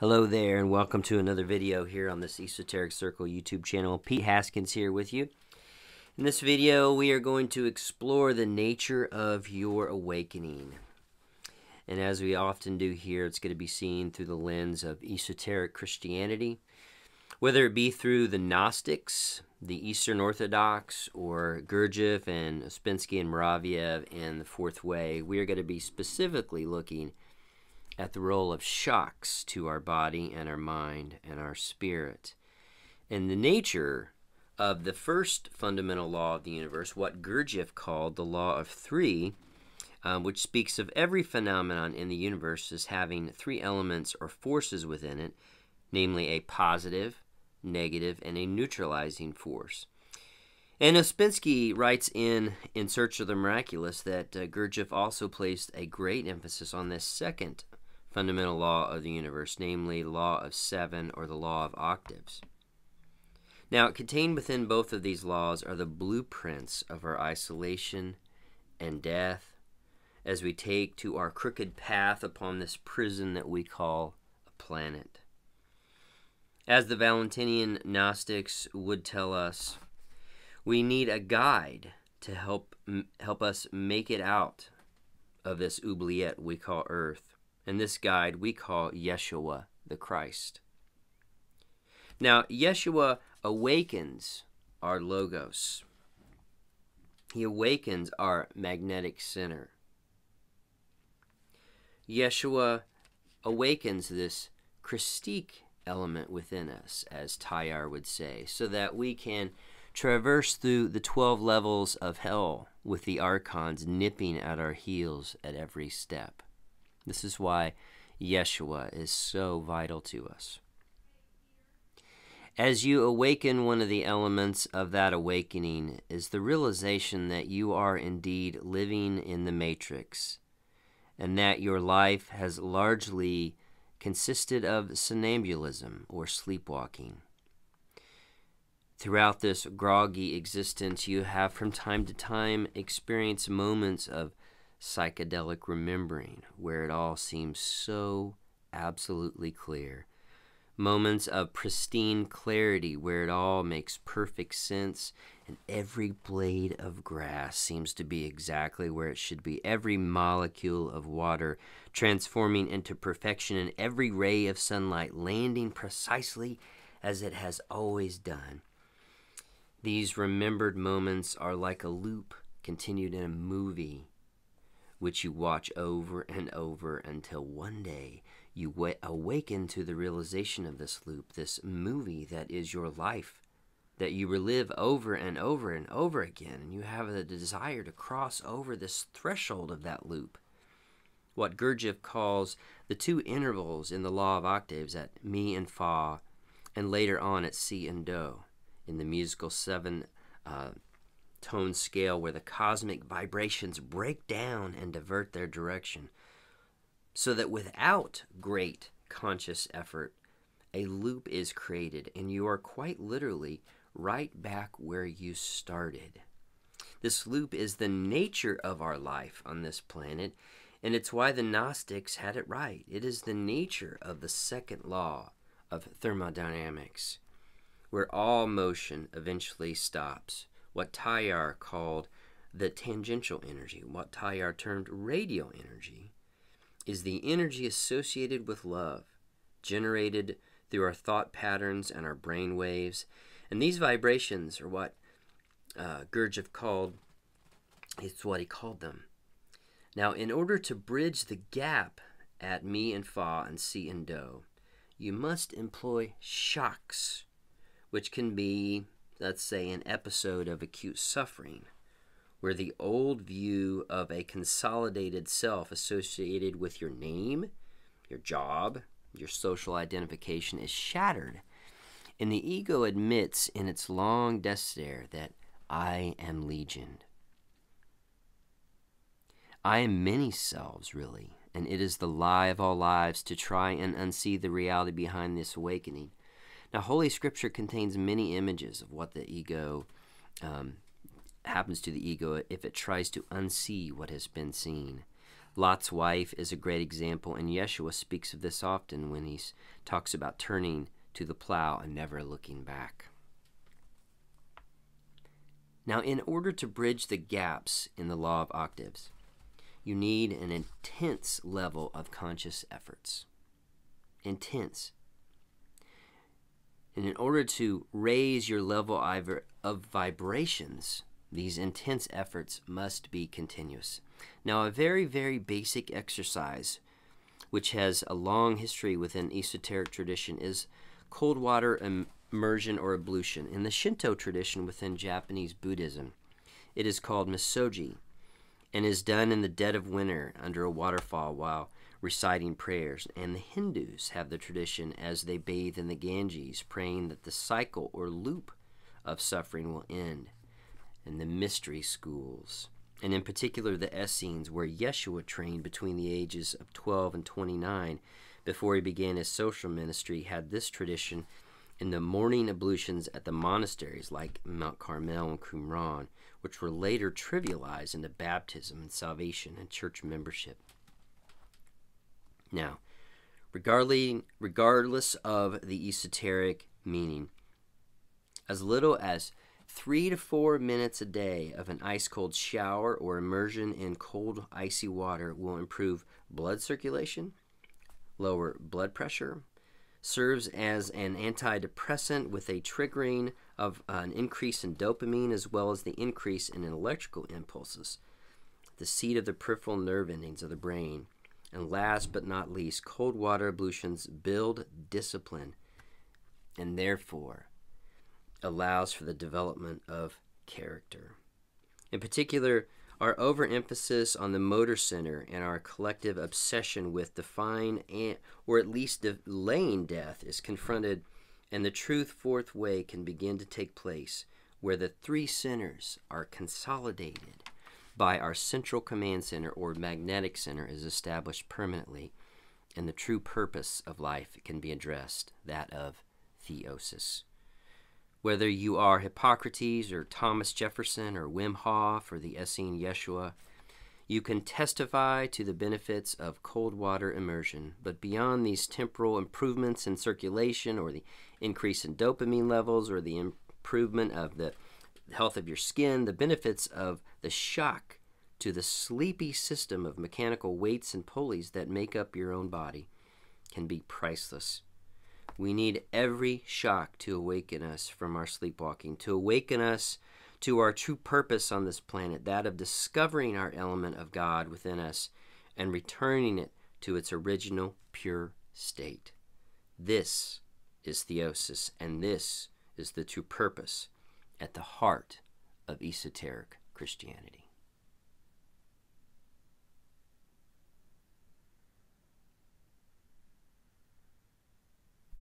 Hello there, and welcome to another video here on this Esoteric Circle YouTube channel. Pete Haskins here with you. In this video, we are going to explore the nature of your awakening. And as we often do here, it's going to be seen through the lens of esoteric Christianity, whether it be through the Gnostics, the Eastern Orthodox, or Gurdjieff and Ouspensky and Moraviev and the Fourth Way. We are going to be specifically looking at the role of shocks to our body and our mind and our spirit, and the nature of the first fundamental law of the universe, what Gurdjieff called the law of three, which speaks of every phenomenon in the universe as having three elements or forces within it, namely a positive, negative, and a neutralizing force. And Ouspensky writes in Search of the Miraculous that Gurdjieff also placed a great emphasis on this second fundamental law of the universe, namely law of seven, or the law of octaves. Now, contained within both of these laws are the blueprints of our isolation and death as we take to our crooked path upon this prison that we call a planet. As the Valentinian Gnostics would tell us, we need a guide to help us make it out of this oubliette we call Earth. And this guide we call Yeshua, the Christ. Now, Yeshua awakens our logos. He awakens our magnetic center. Yeshua awakens this Christique element within us, as Teilhard would say, so that we can traverse through the 12 levels of hell with the archons nipping at our heels at every step. This is why Yeshua is so vital to us. As you awaken, one of the elements of that awakening is the realization that you are indeed living in the matrix, and that your life has largely consisted of somnambulism or sleepwalking. Throughout this groggy existence, you have from time to time experienced moments of psychedelic remembering, where it all seems so absolutely clear. Moments of pristine clarity, where it all makes perfect sense, and every blade of grass seems to be exactly where it should be. Every molecule of water transforming into perfection, and every ray of sunlight landing precisely as it has always done. These remembered moments are like a loop continued in a movie, which you watch over and over until one day you awaken to the realization of this loop, this movie that is your life, that you relive over and over and over again, and you have the desire to cross over this threshold of that loop, what Gurdjieff calls the two intervals in the law of octaves at mi and fa, and later on at si and do, in the musical seven tone scale, where the cosmic vibrations break down and divert their direction, so that without great conscious effort, a loop is created, and you are quite literally right back where you started. This loop is the nature of our life on this planet, and it's why the Gnostics had it right. It is the nature of the second law of thermodynamics, where all motion eventually stops. What Teilhard called the tangential energy, what Teilhard termed radial energy, is the energy associated with love, generated through our thought patterns and our brain waves. And these vibrations are what Gurdjieff called, it's what he called them. Now, in order to bridge the gap at mi and fa and si and do, you must employ shocks, which can be, let's say, an episode of acute suffering, where the old view of a consolidated self associated with your name, your job, your social identification is shattered, and the ego admits in its long death stare that I am legion. I am many selves, really, and it is the lie of all lives to try and unsee the reality behind this awakening. Now, Holy Scripture contains many images of what the ego happens to the ego if it tries to unsee what has been seen. Lot's wife is a great example, and Yeshua speaks of this often when he talks about turning to the plow and never looking back. Now, in order to bridge the gaps in the law of octaves, you need an intense level of conscious efforts. Intense. And in order to raise your level of vibrations, these intense efforts must be continuous. Now, a very, very basic exercise, which has a long history within esoteric tradition, is cold water immersion or ablution. In the Shinto tradition within Japanese Buddhism, it is called Misogi, and is done in the dead of winter under a waterfall while reciting prayers. And the Hindus have the tradition as they bathe in the Ganges, praying that the cycle or loop of suffering will end. And the mystery schools, and in particular the Essenes, where Yeshua trained between the ages of 12 and 29 before he began his social ministry, had this tradition in the morning ablutions at the monasteries like Mount Carmel and Qumran, which were later trivialized into baptism and salvation and church membership. Now, regardless of the esoteric meaning, as little as 3 to 4 minutes a day of an ice-cold shower or immersion in cold, icy water will improve blood circulation, lower blood pressure, serves as an antidepressant with a triggering of an increase in dopamine, as well as the increase in electrical impulses, the seat of the peripheral nerve endings of the brain. And last but not least, cold water ablutions build discipline and therefore allows for the development of character. In particular, our overemphasis on the motor center and our collective obsession with defying or at least delaying death is confronted, and the truth fourth way can begin to take place, where the three centers are consolidated by our central command center or magnetic center is established permanently, and the true purpose of life can be addressed, that of theosis. Whether you are Hippocrates or Thomas Jefferson or Wim Hof or the Essene Yeshua, you can testify to the benefits of cold water immersion. But beyond these temporal improvements in circulation or the increase in dopamine levels or the improvement of the health of your skin, the benefits of the shock to the sleepy system of mechanical weights and pulleys that make up your own body can be priceless. We need every shock to awaken us from our sleepwalking, to awaken us to our true purpose on this planet, that of discovering our element of God within us and returning it to its original pure state. This is theosis, and this is the true purpose at the heart of esoteric Christianity.